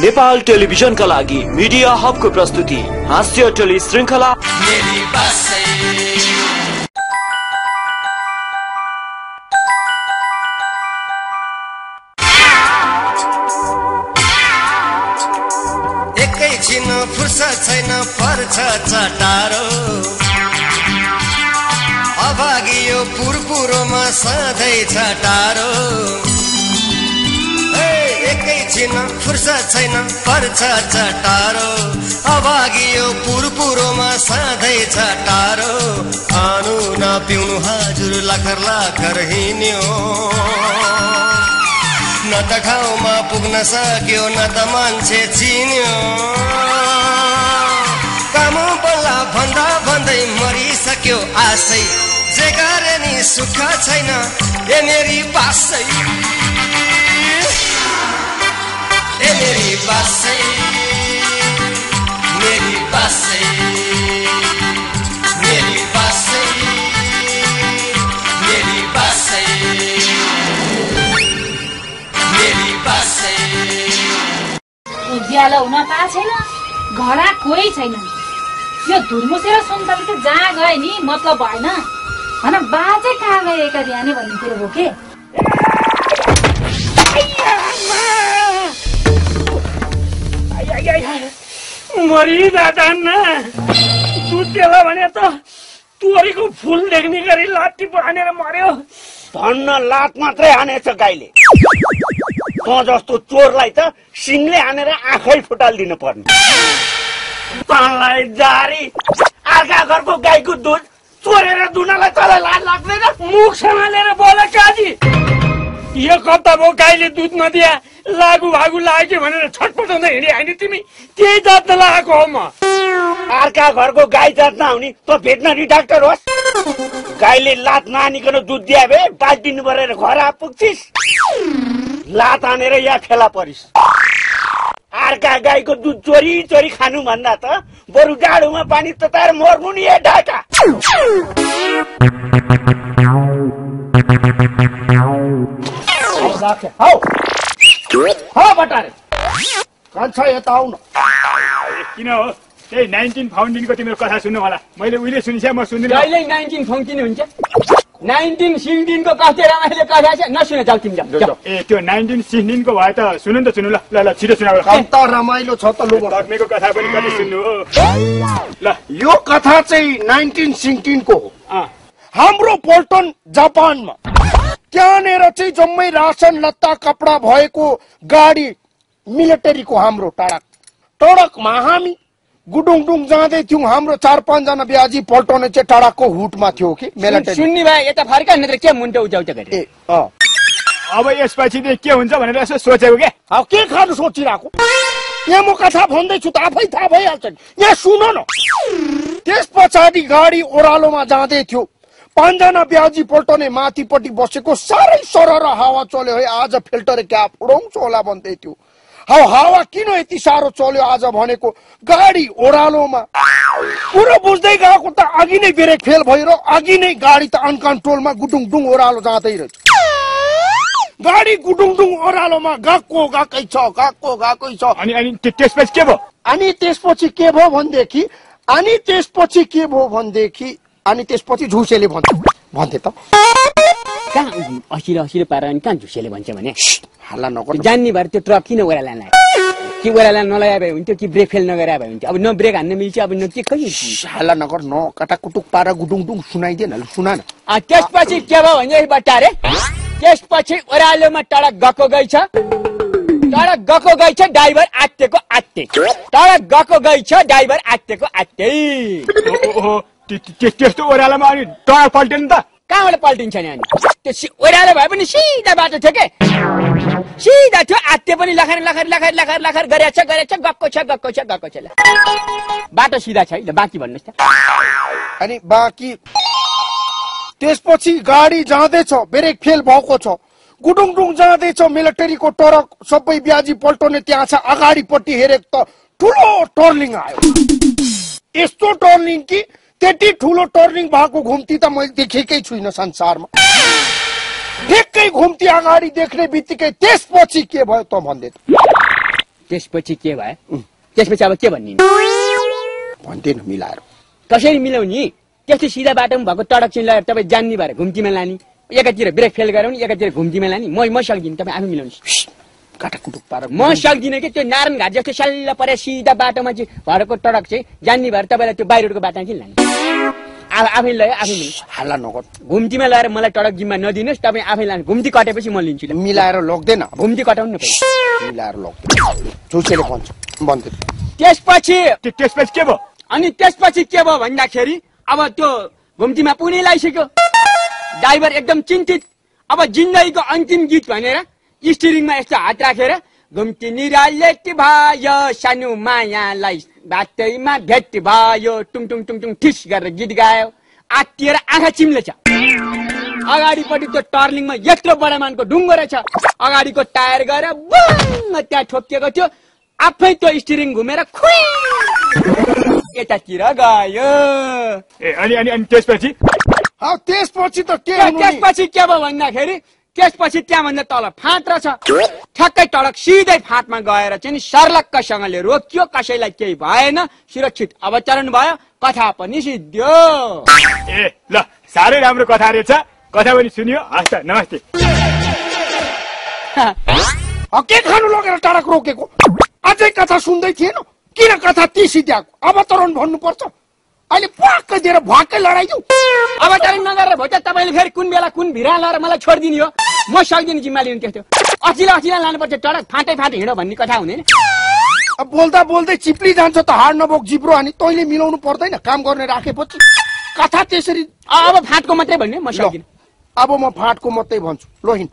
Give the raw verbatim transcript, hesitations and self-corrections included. नेपाल टेलिभिजनका लागि मिडिया हबको प्रस्तुति हास्य टोली श्रृंखला। एकैछिन फुर्सद छैन पर्छ चटारो, अभागी यो पुरपुरोमा सधैँ चटारो। एकैछिन फुर्सद छैन पर्छ चटारो, अभागी यो पुरपुरोमा सधैँ चटारो। खानु नपिउनु हजुर लाखर लाखर हिँड्यो, न त ठाउँमा पुग्न सक्यो न त मान्छे चिन्यो। काम बल्ला भन्दा भन्दै मरिसक्यो आशै, जे गरे नि सुख छैन ए मेरी बासै। मेरी बासै मेरी बासै मेरी बासै मेरी बासै मेरी बासै। उज्यालो हुन पाएको छैन, घडा कोही छैन। यो धुर्मुसेर सन्तान त जहाँ गए नि मतलब भएन भन। बाजे कहाँ गएका बिहानै भन्ने कुरो हो के? मरिदादान दुधेला भने त तोरीको फुल देख्ने गरी लाठी बानेर मर्यो भन्न लात मात्रै हानेछ गाईले। त जस्तो चोरलाई त सिङले हानेर आँखै फुटालिदिनु पर्ने। तँलाई जारी आर्का घरको गाईको दुध चोरेर दुनालाई तँलाई लाज लाग्दैन? मुख सम्हालेर बोल काजी, यो कता भयो गाईले दुध नदिया लागु भागु लाग्यो भनेर छटपटाउँदै हिँडे होइन तिमी? त्यही जात्न लागेको हो म। अर्का घरको गाई जात्न आउने त भेटनरी डाक्टर होस्। गाईले लात नआनिकन दुध दिए भए पाँच दिन बढेर घर आइपुग्छिस्, लात हानेर यहाँ फेला परिस्। अर्का गाईको दुध चोरी चोरी खानु भन्दा त बरु डाडुमा पानी तताएर मर्नु नि ए ढाका। हौ बटारे कन्छ यता आउन किन हो? त्यही नाइन्टिन फाउन्टिनको तिम्रो कथा सुन्नु होला। मैले उहिले सुनिसके म सुन्दिनँ। जहिले नाइन्टिन फाउन्टिन हुन्छ नाइन्टिन सिक्सटिनको कस्तो रमाइलो कथा छ नसुने जाऊ तिमी जाऊ। ए त्यो नाइन्टिन सिक्सटिनको भए त सुनु नि त सुनु ल ल ल छिटो सुनाउ। कत रमाइलो छ त लु बटमेको कथा पनि कति सुन्नु हो ल। यो कथा चाहिँ नाइन्टिन सिक्सटिनको हो। हाम्रो पोल्टन जापानमा त्यहाँनिर चाहिँ जम्मै रासन लत्ता कपडा भएको गाडी मिलिटरीको हाम्रो टडक टडकमा हामी गुडुङडुङ जाँदै थियौँ। हाम्रो चार पाँचजना ब्याजी पल्टाउने चाहिँ टडकको हुटमा थियो कि मिलिटरी। सुन्ने भाइ यता फर्क नत्र के मुन्टो उज्याउज्या गरे। ए अँ अब यसपछि चाहिँ के हुन्छ भनेर यसो सोचेको के? अब के खानु सोचिरहेको? यहाँ म कथा भन्दैछु त आफै थाहा भइहाल्छ नि, यहाँ सुन न। त्यस पछाडि गाडी ओह्रालोमा जाँदै थियो। पाँचजना ब्याजी पल्टाउने माथिपट्टि बसेको साह्रै सरर हावा चल्यो है आज। फिल्टर क्या फुडाउँछु होला भन्दै थियो। हौ हावा किन यति साह्रो चल्यो आज भनेको गाडी ओह्रालोमा? कुरो बुझ्दै गएको त अघि नै ब्रेक फेल भइरह्यो, अघि नै गाडी त अनकन्ट्रोलमा गुडुङडुङ ओह्रालो जाँदै रहेछ। गाडी गुडुङडुङ ओह्रालोमा गएको गएकै छ गएको गएकै छ। अनि अनि त्यसपछि के भयो? अनि त्यसपछि के भयो भनेदेखि अनि त्यसपछि के भयो भनेदेखि अनि त्यसपछि झुसेले भन्छ भन्थे त कहाँ असिलो असिलो पारा कहाँ झुसेले भन्छ भने हल्ला नगर जान्ने भएर त्यो ट्रक किन ओह्राला लाने कि ओह्राला नलाए भए हुन्थ्यो कि ब्रेक फेल नगराए भए हुन्थ्यो। अब न ब्रेक हान्न मिल्छ अब न के कहिले हल्ला नगर न कटाकुटुक पारा गुडुङडुङ सुनाइदिएन सुना न। त्यसपछि के भयो भने बट्टारे त्यसपछि ओह्रालोमा टडक गएको गइ छ टडक गएको गइ छ ड्राइभर आत्तेको आत्ते टडक गएको गइ छ ड्राइभर आत्तेको आत्ते। त्यस्तो ओह्रालोमा अनि टाढा पल्टिनु त कहाँबाट पल्टिन्छ नि? अनि त्यो ओह्रालो भए पनि सिधा बाटो थियो के सिधा थियो। आत्ते पनि लखर लखर लखर लखर लखर गरेछ गरेछ गएको छ गएको छ गएको छ। बाटो सिधा छ है, बाँकी भन्नुहोस् त। अनि बाँकी त्यसपछि गाडी जाँदैछ ब्रेक फेल भएको छ गुडुङडुङ जाँदैछ मिलिटरीको टरक सबै ब्याजी पल्टाउने त्यहाँ छ। अगाडिपट्टि हेरेको त ठुलो टर्निङ आयो, यस्तो टर्निङ कि त्यति ठुलो टर्निङ भएको घुम्ती त मैले देखेकै छुइनँ संसारमा। ठिकै घुम्ती अगाडि देख्ने बित्तिकै त्यसपछि के भयो त भन्दै त्यसपछि के भए त्यसपछि अब के भन्ने भन्थे न मिलाएर कसरी मिलाउनी त्यस्तै सिधा बाटोमा भएको टडक चिन लगाएर तपाई जान्नी भएर घुम्तीमा लानी एकातिर ब्रेक फेल गराउने एकातिर घुम्तीमा लानी म म सक्दिन तपाई आफै मिलाउनुस् काटा कुटुक पार म सक्दिन के त्यो नारायण घाट जस्तो सल्ल परे सिधा बाटोमा चाहिँ भरको टडक चाहिँ जान्नी भएर तपाईलाई त्यो बाहिरको बाटोमा किन लानी आ आफै लय आफै हल्ला नगर घुम्तीमा लगाएर मलाई टडक जिम्मा नदिनुस् तपाई आफै लानु घुम्ती कटेपछि म लिन्छु मिलाएर लग्दैन घुम्ती कटाउनु नपरे मिलाएर लग्दैन चोचेले भन्छ भन्छ त्यसपछि त्यसपछि के भयो अनि त्यसपछि के भयो भन्दाखेरि अब त्यो घुम्तीमा पुग्नै लागिसक्यो ड्राइभर एकदम चिन्तित अब जिन्दगीको अन्तिम गीत भनेर स्टिरिङमा यस्तो हात राखेर घुम्ती निरालेटी भयो सानो मायालाई बाटैमा भेट भयो टुङ टुङ टुङ टुङ ठिस गरेर गीत गायो आत्तिएर आँखा चिम्लेछ अगाडिपट्टि त्यो टर्निङमा यत्रो बडामानको ढुङ्गो रहेछ अगाडिको टायर गएर बम त्यहाँ ठोकिएको थियो आफै त्यो स्टिरिङ घुमेर खुइ यतातिर गयो ए अनि अनि अनि त्यसपछि हौ त्यसपछि त के हुनु त्यसपछि के भयो भन्दाखेरि त्यसपछि त्यहाँभन्दा तल फाँट रहेछ ठ्याक्कै टडक सिधै फाँटमा गएर चाहिँ नि सर्लक्कसँगले रोकियो कसैलाई केही भएन सुरक्षित अवतरण भयो कथा पनि सिद्धियो ए ल साह्रै राम्रो कथा रहेछ कथा पनि सुनियो हस् त नमस्ते के खानु लगेर टडक रोकेको अझै कथा सुन्दै थिएन किन कथा ती सिद्ध्याएको अवतरण भन्नुपर्छ अहिले भ्वाक्कै दिएर भ्वाक्कै लडाइदिउँ अवतरण नगरेर भोट तपाईँले फेरि कुन बेला कुन भिरा लगाएर मलाई छोडिदिने हो म सक्दिनँ जिम्मा लिनु त्यस्तो अचिला अचिला लानुपर्छ टडक फाँटै फाँटै हिँड भन्ने कथा हुँदैन अब बोल्दा बोल्दै चिप्ली जान्छ त हाड नबोक जिब्रो अनि तैँले मिलाउनु पर्दैन काम गर्ने राखेपछि कथा त्यसरी अब फाँटको मात्रै भन्ने म सक्दिनँ अब म फाँटको मात्रै भन्छु लोहिन